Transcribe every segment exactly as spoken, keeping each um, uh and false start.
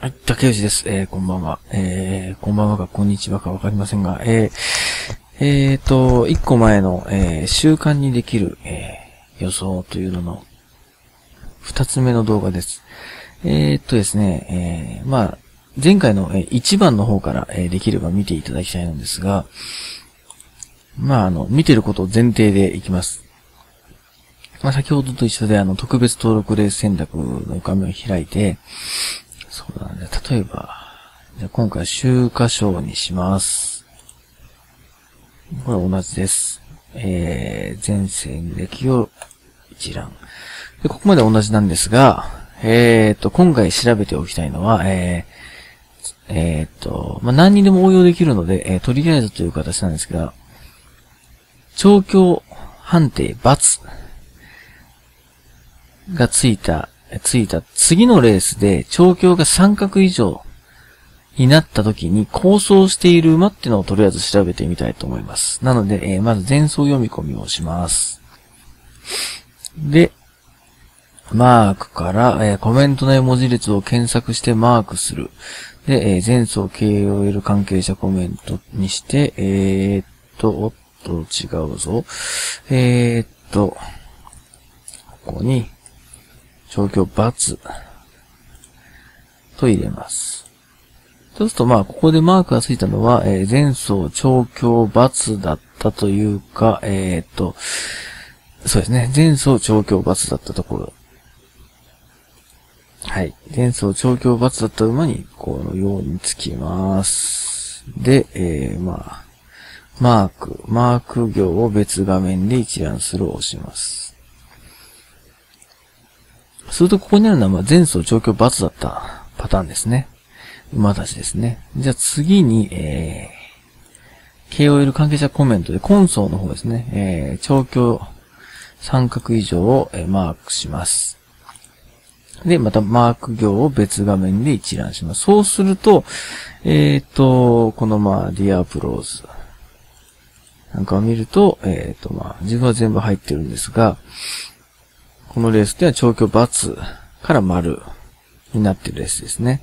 はい、竹内です。えー、こんばんは。えー、こんばんはか、こんにちはかわかりませんが、えー、えーと、一個前の、えー、習慣にできる、えー、予想というのの、二つ目の動画です。えーとですね、えー、まあ、前回の、えー、一番の方から、えー、できれば見ていただきたいのですが、まあ、あの、見てることを前提でいきます。まあ、先ほどと一緒で、あの、特別登録レース選択の画面を開いて、そうだね。例えば、じゃ今回、秋華賞にします。これ同じです。えー、全戦歴を一覧。で、ここまで同じなんですが、えーと、今回調べておきたいのは、えー、えーと、まあ、何にでも応用できるので、えー、とりあえずという形なんですが、調教判定×がついた、ついた次のレースで調教が三角以上になった時に構想している馬っていうのをとりあえず調べてみたいと思います。なので、えー、まず前走読み込みをします。で、マークから、えー、コメントの文字列を検索してマークする。で、えー、前走 ケーオーエル 関係者コメントにして、えー、っと、おっと、違うぞ。えー、っと、ここに、調教×と入れます。そうするとまあ、ここでマークがついたのは、えー、前走調教×だったというか、えー、っと、そうですね。前走調教×だったところ。はい。前走調教×だった馬に、このようにつきます。で、えー、まあ、マーク、マーク行を別画面で一覧するを押します。すると、ここにあるのは、前走調教×だったパターンですね。馬たちですね。じゃあ次に、えー、ケーオーエル 関係者コメントで、今走の方ですね、えー、調教三角以上を、えー、マークします。で、またマーク行を別画面で一覧します。そうすると、えーと、このまあ、ディアプローズなんかを見ると、えーとまあ、自分は全部入ってるんですが、このレースでは調教×から丸になってるレースですね。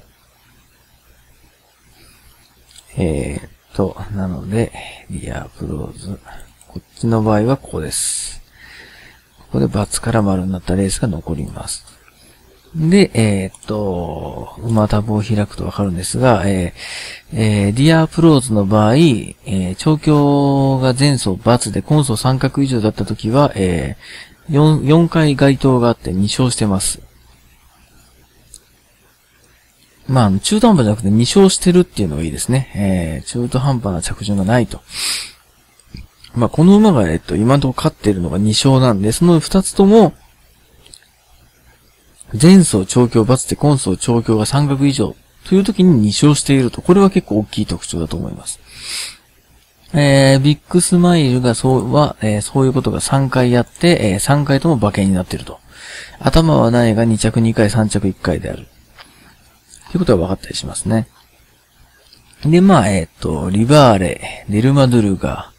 えーっと、なので、ディアプローズ。こっちの場合はここです。ここで×から丸になったレースが残ります。で、えーっと、馬タブを開くとわかるんですが、えーえー、ディアプローズの場合、えー、調教が前走×で今走三角以上だったときは、えー4, 4回該当があってに勝してます。まあ、中途半端じゃなくてに勝してるっていうのがいいですね。えー、中途半端な着順がないと。まあ、この馬が、えっと、今のところ勝っているのがに勝なんで、そのふたつとも、前走調教×で今走調教が三角以上という時にに勝していると。これは結構大きい特徴だと思います。えー、ビッグスマイルがそうは、えー、そういうことがさんかいやって、えー、さんかいとも馬券になっていると。頭はないがに着にかい、さん着いっかいである。ということが分かったりしますね。で、まあ、えっと、リバーレ、デルマドゥルガ、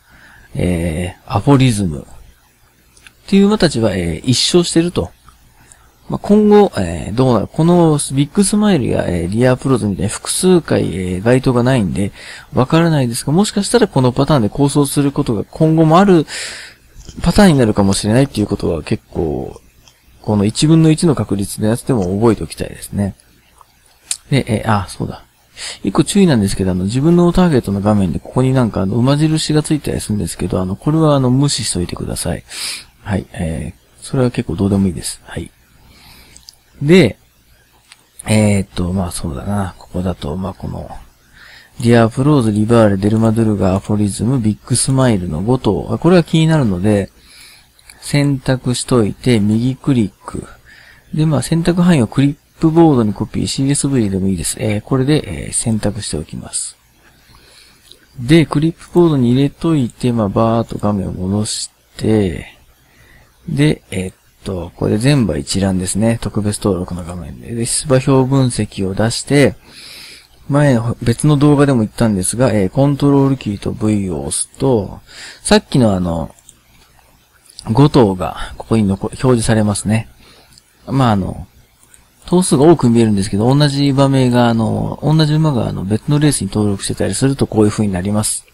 えー、アポリズム。っていう馬たちは、えー、一勝してると。まあ、今後、えー、どうなるこのビッグスマイルや、えー、リアプローズみたいに複数回、えー、該当がないんで、わからないですが、もしかしたらこのパターンで構想することが今後もあるパターンになるかもしれないっていうことは結構、このいちぶんのいちの確率のやつでも覚えておきたいですね。で、えー、あ、そうだ。一個注意なんですけど、あの、自分のターゲットの画面でここになんかあの、馬印がついたりするんですけど、あの、これはあの、無視しといてください。はい、えー、それは結構どうでもいいです。はい。で、えー、っと、まあそうだな。ここだと、まあこの、ディアプローズ、リバーレ、デルマドゥルガ、アフォリズム、ビッグスマイルのご頭。これが気になるので、選択しといて、右クリック。で、まあ選択範囲をクリップボードにコピー、シーエスブイ でもいいです。えー、これで、えー、選択しておきます。で、クリップボードに入れといて、まあバーっと画面を戻して、で、えー、っと、ここで全部一覧ですね。特別登録の画面で。で、出馬表分析を出して、前、別の動画でも言ったんですが、えー、コントロールキーと ブイ を押すと、さっきのあの、ご頭がここにのこ表示されますね。まあ、あの、頭数が多く見えるんですけど、同じ馬名が、あの、同じ馬があの別のレースに登録してたりするとこういう風になります。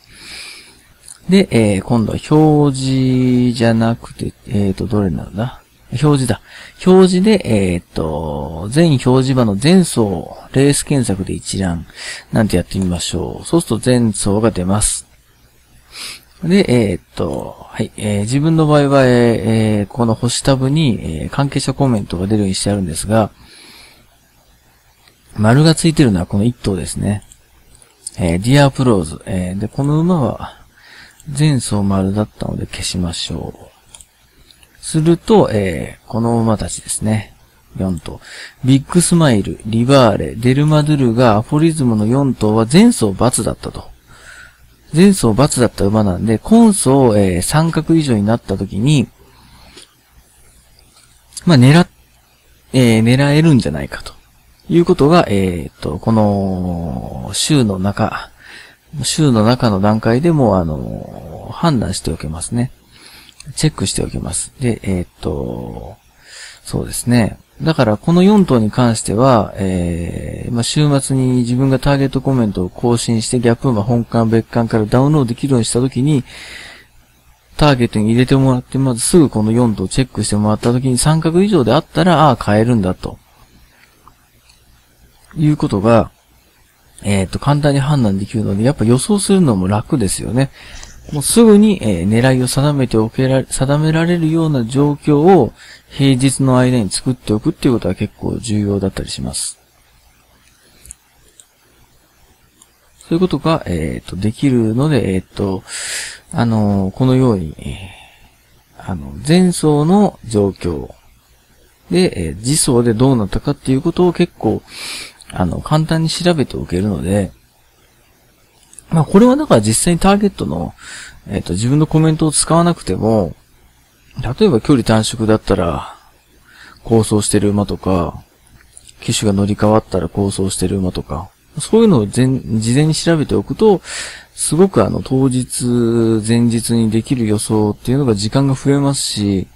で、えー、今度は表示じゃなくて、えっと、どれなんだ？表示だ。表示で、えー、っと、全表示馬の全走、レース検索で一覧、なんてやってみましょう。そうすると全走が出ます。で、えー、っと、はい、えー、自分の場合は、えー、この星タブに、えー、関係者コメントが出るようにしてあるんですが、丸がついてるのはこのいっ頭ですね。えー、Dear Pros、えー。で、この馬は、前走丸だったので消しましょう。すると、えー、この馬たちですね。よん頭。ビッグスマイル、リバーレ、デルマドゥルがアフォリズムのよん頭は前走×だったと。前走×だった馬なんで、今走、えー、三角以上になった時に、まあ、狙、えー、狙えるんじゃないかと。いうことが、えっと、この、週の中、週の中の段階でも、あの、判断しておけますね。チェックしておけます。で、えー、っと、そうですね。だから、このよん頭に関しては、えー、まあ、週末に自分がターゲットコメントを更新して、ギャップ馬本館別館からダウンロードできるようにしたときに、ターゲットに入れてもらって、まずすぐこのよん頭をチェックしてもらったときに、三角以上であったら、ああ、買えるんだと。いうことが、えっと、簡単に判断できるので、やっぱ予想するのも楽ですよね。もうすぐに、えー、狙いを定めておけら、定められるような状況を平日の間に作っておくっていうことは結構重要だったりします。そういうことが、えっと、できるので、えっと、あのー、このように、あの、前走の状況で、えー、次走でどうなったかっていうことを結構、あの、簡単に調べておけるので、まあ、これはだから実際にターゲットの、えっと、自分のコメントを使わなくても、例えば距離短縮だったら、構想してる馬とか、機種が乗り換わったら構想してる馬とか、そういうのを事前に調べておくと、すごくあの、当日、前日にできる予想っていうのが時間が増えますし、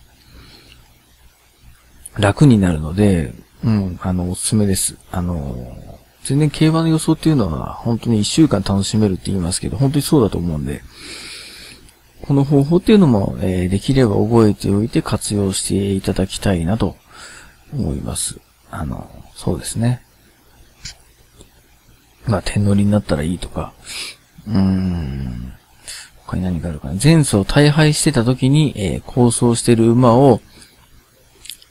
楽になるので、うん、あの、おすすめです。あの、全然競馬の予想っていうのは、本当に一週間楽しめるって言いますけど、本当にそうだと思うんで、この方法っていうのも、えー、できれば覚えておいて活用していただきたいなと思います。あの、そうですね。まあ、点乗りになったらいいとか、うーん、他に何があるかな。前走大敗してた時に、えー、構想してる馬を、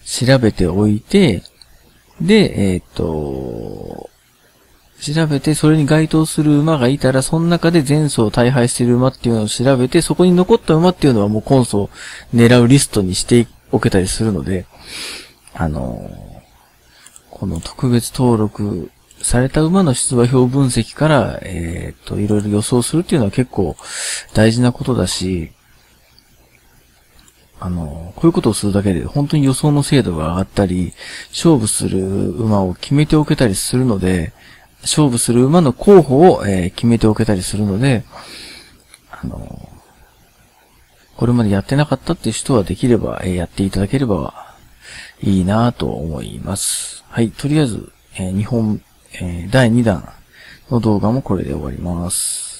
調べておいて、で、えっと、調べて、それに該当する馬がいたら、その中で前走大敗している馬っていうのを調べて、そこに残った馬っていうのはもう今走狙うリストにしておけたりするので、あの、この特別登録された馬の出馬表分析から、えっと、いろいろ予想するっていうのは結構大事なことだし、あの、こういうことをするだけで本当に予想の精度が上がったり、勝負する馬を決めておけたりするので、勝負する馬の候補を、えー、決めておけたりするので、あの、これまでやってなかったっていう人はできれば、えー、やっていただければいいなぁと思います。はい、とりあえず、えー、にほん、えー、だいにだんの動画もこれで終わります。